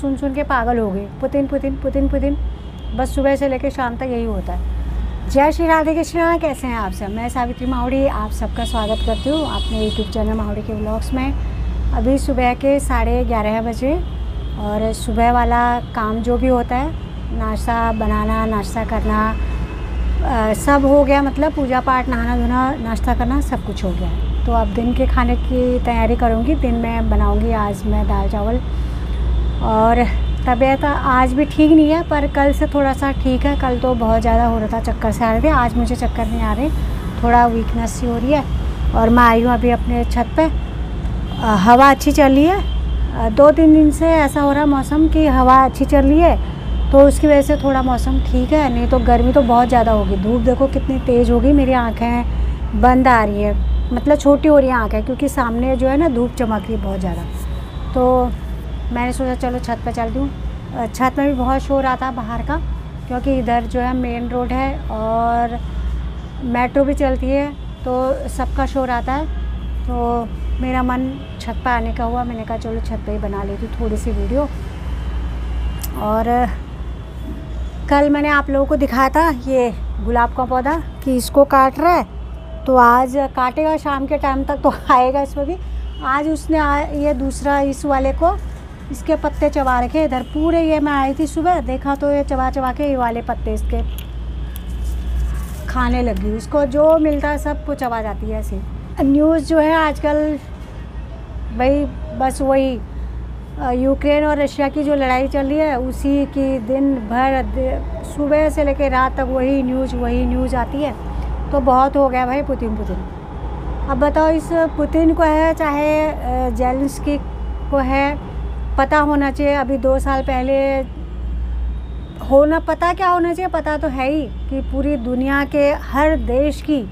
सुन के पागल हो गए। पुतिन पुतिन पुतिन पुतिन, बस सुबह से लेकर शाम तक यही होता है। जय श्री राधे कृष्णा, कैसे हैं आप सब। मैं सावित्री माहौड़ी आप सबका स्वागत करती हूँ अपने यूट्यूब चैनल माहौड़ी के व्लॉग्स में। अभी सुबह के 11:30 बजे और सुबह वाला काम जो भी होता है, नाश्ता बनाना, नाश्ता करना सब हो गया, मतलब पूजा पाठ, नहाना धोना, नाश्ता करना सब कुछ हो गया। तो अब दिन के खाने की तैयारी करूँगी। दिन में बनाऊँगी आज मैं दाल चावल। और तबीयत आज भी ठीक नहीं है, पर कल से थोड़ा सा ठीक है। कल तो बहुत ज़्यादा हो रहा था, चक्कर से आ रहे थे। आज मुझे चक्कर नहीं आ रहे, थोड़ा वीकनेस सी हो रही है। और मैं आई हूँ अभी अपने छत पे, हवा अच्छी चल रही है। 2-3 दिन से ऐसा हो रहा मौसम कि हवा अच्छी चल रही है, तो उसकी वजह से थोड़ा मौसम ठीक है। नहीं तो गर्मी तो बहुत ज़्यादा होगी। धूप देखो कितनी तेज़ होगी। मेरी आँखें बंद आ रही है, मतलब छोटी हो रही है आँखें, क्योंकि सामने जो है ना धूप चमक रही है बहुत ज़्यादा। तो मैंने सोचा चलो छत पर चलती हूँ। छत में भी बहुत शोर आता है बाहर का, क्योंकि इधर जो है मेन रोड है और मेट्रो भी चलती है, तो सबका शोर आता है। तो मेरा मन छत पर आने का हुआ। मैंने कहा चलो छत पर ही बना लेती हूँ थोड़ी सी वीडियो। और कल मैंने आप लोगों को दिखाया था ये गुलाब का पौधा कि इसको काट रहा है, तो आज काटेगा शाम के टाइम तक, तो आएगा इसमें भी। आज उसने ये दूसरा इस वाले को इसके पत्ते चबा रखे इधर पूरे। ये मैं आई थी सुबह, देखा तो ये चबा चबा के ये वाले पत्ते इसके खाने लगी। उसको जो मिलता है सब कुछ चबा जाती है ऐसे। न्यूज़ जो है आजकल भाई बस वही यूक्रेन और रशिया की जो लड़ाई चल रही है, उसी की दिन भर सुबह से लेकर रात तक वही न्यूज़ आती है। तो बहुत हो गया भाई पुतिन पुतिन। अब बताओ इस पुतिन को है चाहे जेलंसकी को है, पता होना चाहिए। अभी 2 साल पहले होना पता क्या होना चाहिए, पता तो है ही कि पूरी दुनिया के हर देश की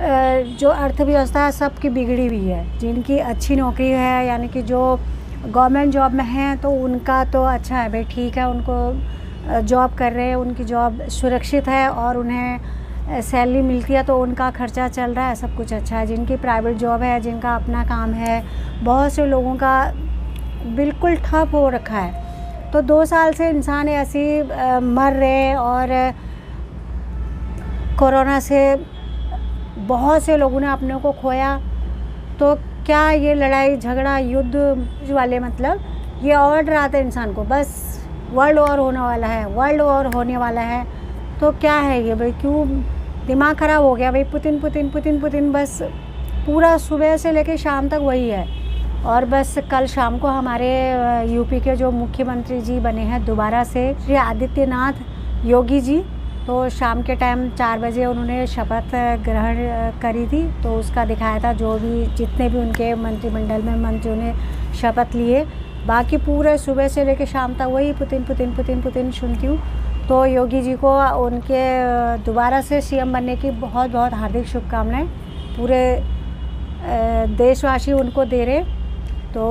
जो अर्थव्यवस्था है सबकी बिगड़ी हुई है। जिनकी अच्छी नौकरी है, यानी कि जो गवर्नमेंट जॉब में हैं, तो उनका तो अच्छा है भाई, ठीक है, उनको जॉब कर रहे हैं, उनकी जॉब सुरक्षित है और उन्हें सैलरी मिलती है, तो उनका खर्चा चल रहा है, सब कुछ अच्छा है। जिनकी प्राइवेट जॉब है, जिनका अपना काम है, बहुत से लोगों का बिल्कुल ठप हो रखा है। तो 2 साल से इंसान ऐसे मर रहे, और कोरोना से बहुत से लोगों ने अपने को खोया। तो क्या ये लड़ाई झगड़ा युद्ध वाले, मतलब ये और डराता है इंसान को, बस वर्ल्ड वॉर होने वाला है, वर्ल्ड वॉर होने वाला है। तो क्या है ये भाई, क्यों दिमाग ख़राब हो गया भाई। पुतिन पुतिन पुतिन पुतिन, बस पूरा सुबह से लेकर शाम तक वही है। और बस कल शाम को हमारे यूपी के जो मुख्यमंत्री जी बने हैं दोबारा से, श्री आदित्यनाथ योगी जी, तो शाम के टाइम 4 बजे उन्होंने शपथ ग्रहण करी थी। तो उसका दिखाया था जो भी जितने भी उनके मंत्रिमंडल में मंत्रियों ने शपथ लिए। बाकी पूरे सुबह से लेकर शाम तक वही पुतिन पुतिन पुतिन पुतिन सुनती हूँ। तो योगी जी को उनके दोबारा से सीएम बनने की बहुत बहुत हार्दिक शुभकामनाएं पूरे देशवासी उनको दे रहे। तो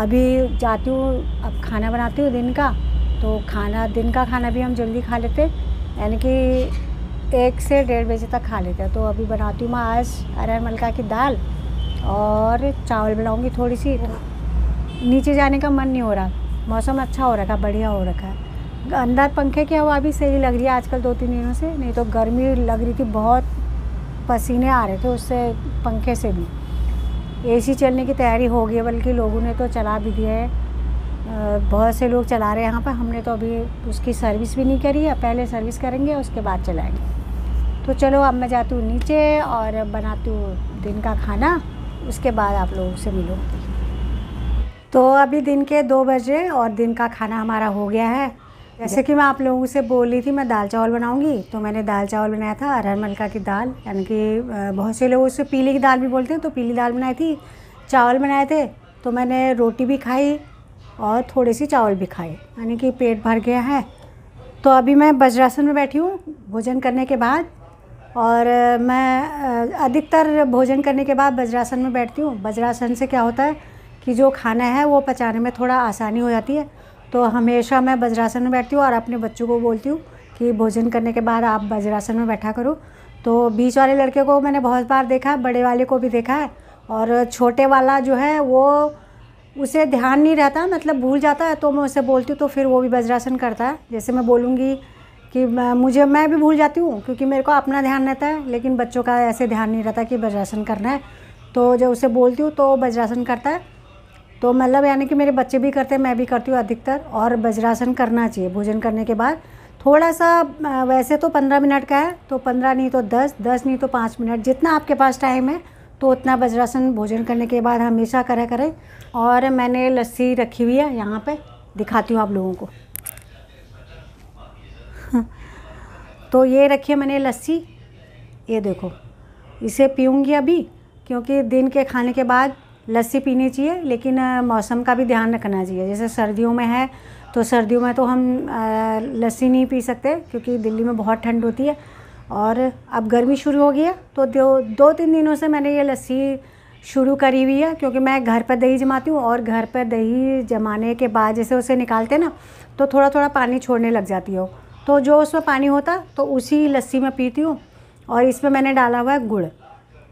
अभी जाती हूँ, अब खाना बनाती हूँ दिन का। तो खाना, दिन का खाना भी हम जल्दी खा लेते, यानी कि 1 से 1:30 बजे तक खा लेते हैं। तो अभी बनाती हूँ मैं आज अरहर मलका की दाल और चावल बनाऊँगी थोड़ी सी। नीचे जाने का मन नहीं हो रहा, मौसम अच्छा हो रखा, बढ़िया हो रखा है। अंदर पंखे की हवा भी सही लग रही है आजकल 2-3 दिनों से, नहीं तो गर्मी लग रही थी, बहुत पसीने आ रहे थे उससे, पंखे से भी। एसी चलने की तैयारी हो गई है, बल्कि लोगों ने तो चला भी दिया है, बहुत से लोग चला रहे हैं यहाँ पर। हमने तो अभी उसकी सर्विस भी नहीं करी है, पहले सर्विस करेंगे उसके बाद चलाएँगे। तो चलो अब मैं जाती हूँ नीचे और बनाती हूँ दिन का खाना, उसके बाद आप लोगों से मिलूँगी। तो अभी दिन के 2 बजे और दिन का खाना हमारा हो गया है। जैसे कि मैं आप लोगों से बोल रही थी मैं दाल चावल बनाऊंगी, तो मैंने दाल चावल बनाया था, अरहर मलका की दाल, यानी कि बहुत से लोग उससे पीली की दाल भी बोलते हैं, तो पीली दाल बनाई थी। चावल बनाए थे, तो मैंने रोटी भी खाई और थोड़ी सी चावल भी खाए, यानी कि पेट भर गया है। तो अभी मैं वज्रासन में बैठी हूँ भोजन करने के बाद, और मैं अधिकतर भोजन करने के बाद वज्रासन में बैठती हूँ। वज्रासन से क्या होता है कि जो खाना है वो पचाने में थोड़ा आसानी हो जाती है। तो हमेशा मैं वज्रासन में बैठती हूँ और अपने बच्चों को बोलती हूँ कि भोजन करने के बाद आप वज्रासन में बैठा करो। तो बीच वाले लड़के को मैंने बहुत बार देखा है, बड़े वाले को भी देखा है, और छोटे वाला जो है वो उसे ध्यान नहीं रहता, मतलब भूल जाता है। तो मैं उसे बोलती हूँ तो फिर वो भी वज्रासन करता है। जैसे मैं बोलूँगी कि मैं भी भूल जाती हूँ क्योंकि मेरे को अपना ध्यान रहता है, लेकिन बच्चों का ऐसे ध्यान नहीं रहता कि वज्रासन करना है। तो जब उसे बोलती हूँ तो वज्रासन करता है। तो मतलब यानी कि मेरे बच्चे भी करते हैं, मैं भी करती हूँ अधिकतर। और वज्रासन करना चाहिए भोजन करने के बाद। थोड़ा सा वैसे तो 15 मिनट का है, तो 15 नहीं तो 10, 10 नहीं तो 5 मिनट, जितना आपके पास टाइम है तो उतना वज्रासन भोजन करने के बाद हमेशा करा करें। और मैंने लस्सी रखी हुई है यहाँ पे, दिखाती हूँ आप लोगों को। तो ये रखी है मैंने लस्सी, ये देखो, इसे पीऊँगी अभी क्योंकि दिन के खाने के बाद लस्सी पीनी चाहिए। लेकिन मौसम का भी ध्यान रखना चाहिए। जैसे सर्दियों में है तो सर्दियों में तो हम लस्सी नहीं पी सकते क्योंकि दिल्ली में बहुत ठंड होती है। और अब गर्मी शुरू हो गई है तो 2-3 दिनों से मैंने ये लस्सी शुरू करी हुई है क्योंकि मैं घर पर दही जमाती हूँ। और घर पर दही जमाने के बाद जैसे उसे निकालते ना तो थोड़ा थोड़ा पानी छोड़ने लग जाती हो, तो जो उसमें पानी होता तो उसी लस्सी में पीती हूँ। और इसमें मैंने डाला हुआ है गुड़,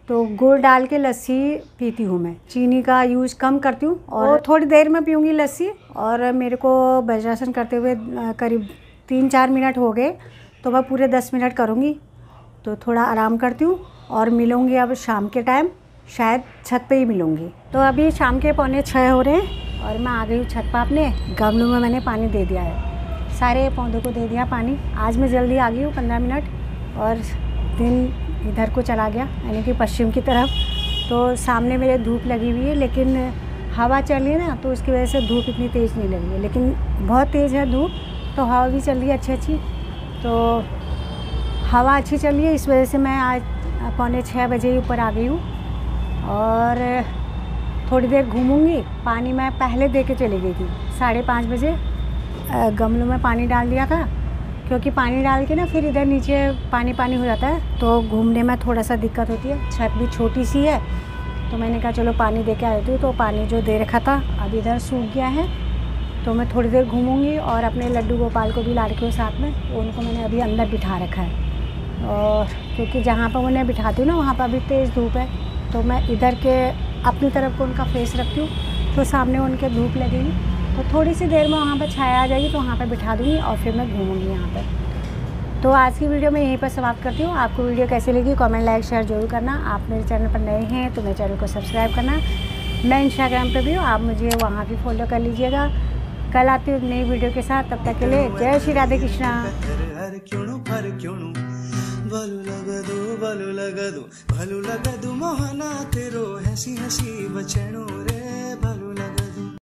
तो गुड़ डाल के लस्सी पीती हूँ। मैं चीनी का यूज़ कम करती हूँ और थोड़ी देर में पीऊँगी लस्सी। और मेरे को वज्रासन करते हुए करीब 3-4 मिनट हो गए, तो मैं पूरे 10 मिनट करूँगी। तो थोड़ा आराम करती हूँ और मिलूँगी अब शाम के टाइम, शायद छत पे ही मिलूँगी। तो अभी शाम के 5:45 हो रहे हैं और मैं आ गई हूँ छत पर। अपने गमलों में मैंने पानी दे दिया है, सारे पौधों को दे दिया पानी। आज मैं जल्दी आ गई हूँ 15 मिनट, और दिन इधर को चला गया यानी कि पश्चिम की तरफ। तो सामने मेरे धूप लगी हुई है, लेकिन हवा चल रही है ना तो उसकी वजह से धूप इतनी तेज़ नहीं लगी है। लेकिन बहुत तेज़ है धूप, तो हवा भी चल रही है अच्छी। तो हवा अच्छी चल रही है, इस वजह से मैं आज 5:45 बजे ऊपर आ गई हूँ। और थोड़ी देर घूमूंगी। पानी मैं पहले दे के चली गई थी 5:30 बजे, गमलों में पानी डाल दिया था क्योंकि पानी डाल के ना फिर इधर नीचे पानी हो जाता है तो घूमने में थोड़ा सा दिक्कत होती है। छत भी छोटी सी है तो मैंने कहा चलो पानी दे के आ जाती हूँ। तो पानी जो दे रखा था अब इधर सूख गया है, तो मैं थोड़ी देर घूमूंगी। और अपने लड्डू गोपाल को भी ला रखी हूँ साथ में, उनको मैंने अभी अंदर बिठा रखा है। और क्योंकि जहाँ पर उन्हें बिठाती हूँ ना वहाँ पर अभी तेज़ धूप है, तो मैं इधर के अपनी तरफ को उनका फेस रखती हूँ तो सामने उनके धूप लगेगी। तो थोड़ी सी देर में वहाँ पर छाया आ जाएगी तो वहाँ पर बिठा दूँगी और फिर मैं घूमूँगी यहाँ पर। तो आज की वीडियो मैं यहीं पर समाप्त करती हूँ। आपको वीडियो कैसी लगी कमेंट, लाइक, शेयर जरूर करना। आप मेरे चैनल पर नए हैं तो मेरे चैनल को सब्सक्राइब करना। मैं इंस्टाग्राम पर भी हूँ, आप मुझे वहाँ भी फॉलो कर लीजिएगा। कल आती हूँ नई वीडियो के साथ, तब तक के लिए जय श्री राधे कृष्णा। भलो लगा दो मोहना तेरो हंसी हंसी बचनो रे।